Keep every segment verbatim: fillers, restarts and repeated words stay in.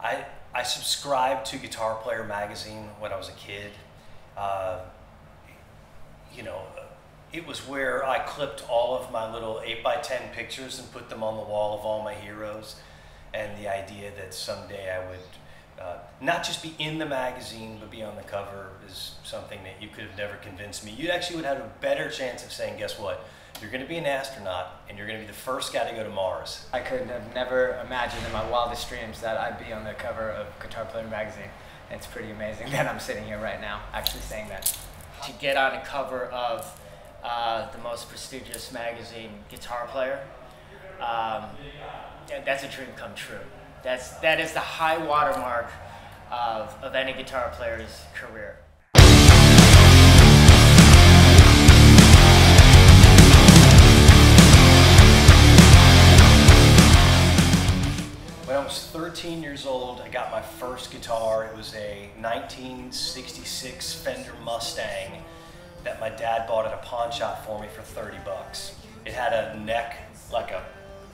I I subscribed to Guitar Player Magazine when I was a kid. Uh, you know, it was where I clipped all of my little eight by ten pictures and put them on the wall of all my heroes, and the idea that someday I would uh, not just be in the magazine but be on the cover is something that you could have never convinced me. You actually would have a better chance of saying, guess what? You're going to be an astronaut, and you're going to be the first guy to go to Mars. I couldn't have never imagined in my wildest dreams that I'd be on the cover of Guitar Player Magazine. And it's pretty amazing that I'm sitting here right now actually saying that. To get on a cover of uh, the most prestigious magazine, Guitar Player, um, that's a dream come true. That's, that is the high watermark of, of any guitar player's career. I was thirteen years old, I got my first guitar. It was a nineteen sixty-six Fender Mustang that my dad bought at a pawn shop for me for thirty bucks. It had a neck like a,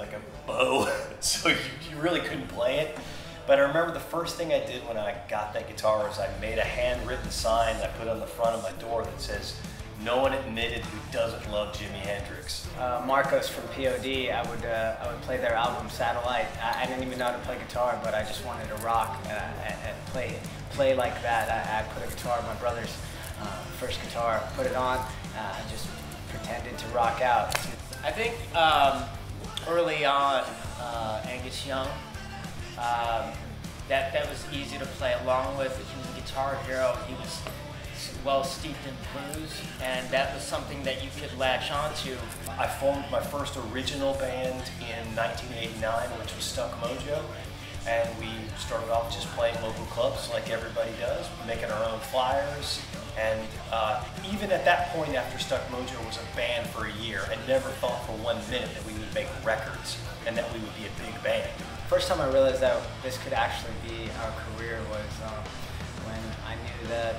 like a bow, so you, you really couldn't play it. But I remember the first thing I did when I got that guitar was I made a handwritten sign that I put on the front of my door that says, "No one admitted who doesn't love Jimi Hendrix." Uh, Marcos from P O D, I would uh, I would play their album Satellite. I, I didn't even know how to play guitar, but I just wanted to rock uh, and, and play play like that. I, I put a guitar, my brother's uh, first guitar, put it on, uh, I just pretended to rock out. I think um, early on, uh, Angus Young, um, that that was easy to play along with. He was a guitar hero. He was well steeped in blues, and that was something that you could latch onto. I formed my first original band in nineteen eighty-nine, which was Stuck Mojo, and we started off just playing local clubs like everybody does, making our own flyers, and uh, even at that point after Stuck Mojo was a band for a year, I never thought for one minute that we would make records and that we would be a big band. First time I realized that this could actually be our career was um, when I knew that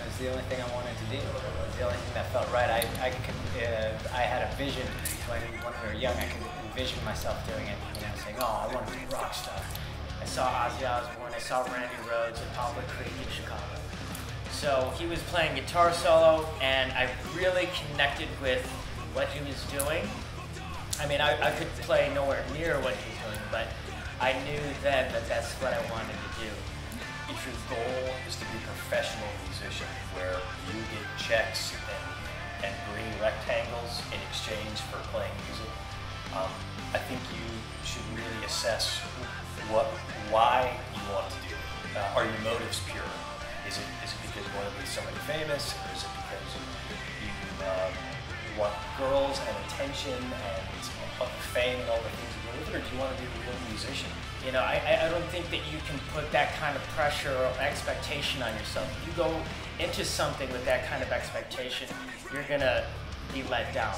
it was the only thing I wanted to do. It was the only thing that felt right. I, I, could, uh, I had a vision when, when we were young. I could envision myself doing it, you know, saying, oh, I want to do rock stuff. I saw Ozzy Osbourne, I saw Randy Rhodes at Pablo Creek in Chicago. So he was playing guitar solo, and I really connected with what he was doing. I mean, I, I could play nowhere near what he was doing, but I knew then that that's what I wanted to do. If your goal is to be a professional musician where you get checks and, and green rectangles in exchange for playing music, um, I think you should really assess what, why you want to do it. Uh, are your motives pure? Is it, is it because you want to be somebody famous? Or is it because you um, want girls and attention and fame and all the things you do with it? Or do you want to be a real musician? You know, I, I don't think that you can put that kind of pressure or expectation on yourself. If you go into something with that kind of expectation, you're going to be let down,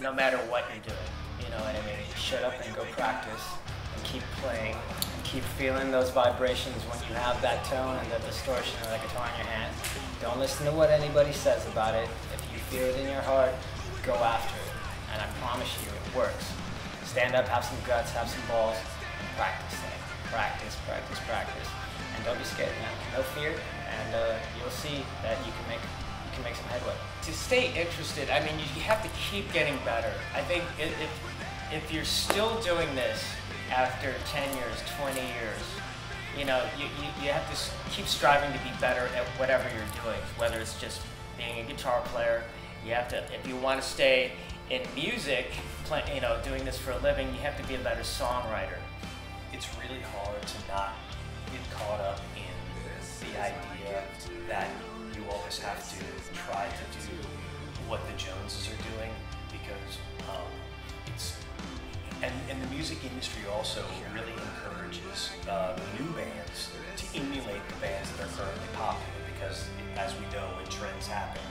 no matter what you're doing. You know what I mean? Shut up and go practice and keep playing and keep feeling those vibrations when you have that tone and the distortion of that guitar in your hand. Don't listen to what anybody says about it. If you feel it in your heart, go after it. And I promise you, it works. Stand up, have some guts, have some balls. Practice that. Practice, practice, practice. And don't be scared, man. No fear, and uh, you'll see that you can make you can make some headway. To stay interested, I mean, you have to keep getting better. I think if, if, if you're still doing this after ten years, twenty years, you know, you, you, you have to keep striving to be better at whatever you're doing, whether it's just being a guitar player. You have to, if you want to stay in music, play, you know, doing this for a living, you have to be a better songwriter. It's really hard to not get caught up in the idea that you always have to try to do what the Joneses are doing, because um, it's, and, and the music industry also really encourages uh, new bands to emulate the bands that are currently popular, because as we know, when trends happen,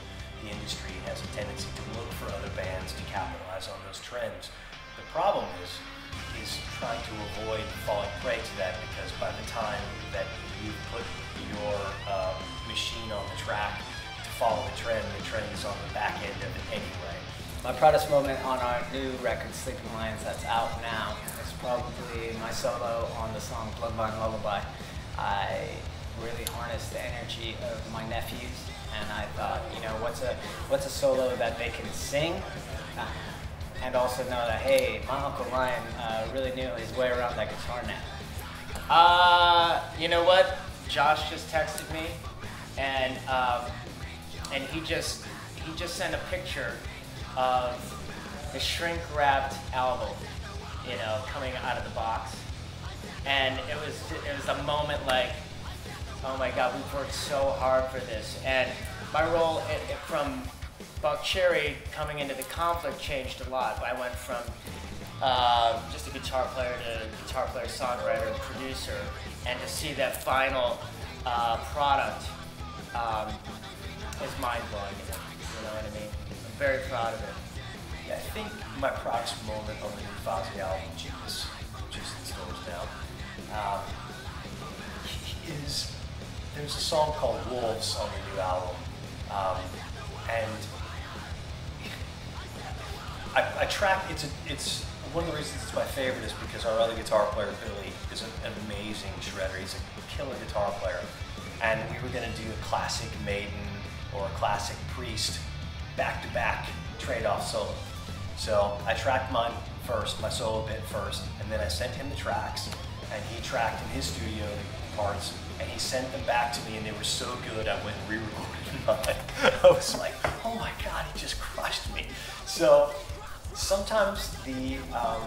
the industry has a tendency to look for other bands to capitalize on those trends. The problem is, is trying to avoid falling prey to that, because by the time that you put your um, machine on the track to follow the trend, the trend is on the back end of it anyway. My proudest moment on our new record, Sleeping Lions, that's out now, is probably my solo on the song Bloodline Lullaby. I really harnessed the energy of my nephews, and I thought, you know, what's a what's a solo that they can sing, uh, and also know that, hey, my Uncle Ryan uh, really knew his way around that guitar neck. Uh, you know what? Josh just texted me, and um, and he just he just sent a picture of the shrink-wrapped album, you know, coming out of the box, and it was it was a moment like, oh my God, we've worked so hard for this. And my role it, it, from Buckcherry coming into the conflict changed a lot. I went from uh, just a guitar player to guitar player, songwriter, producer, and to see that final uh, product um, is mind-blowing. You know what I mean? I'm very proud of it. I think my proudest moment on the new Fozzy album, Jesus, Jesus goes down, um, is there's a song called Wolves on the new album, um, and I, I track. It's a, it's one of the reasons it's my favorite is because our other guitar player Billy is an amazing shredder. He's a killer guitar player, and we were gonna do a classic Maiden or a classic Priest back to back trade-off solo. So I tracked mine first, my solo bit first, and then I sent him the tracks, and he tracked in his studio the parts, and he sent them back to me, and they were so good I went and re-recorded mine. I was like, oh my God, he just crushed me. So sometimes the, um,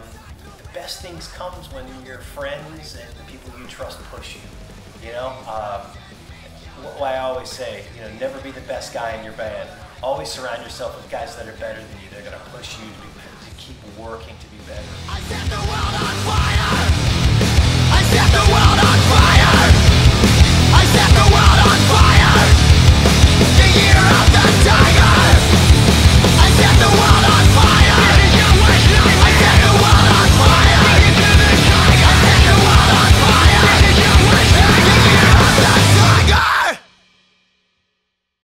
the best things comes when your friends and the people you trust push you, you know? Um, what I always say, you know, never be the best guy in your band. Always surround yourself with guys that are better than you. They're gonna push you to, be, to keep working to be better. I set the world on fire!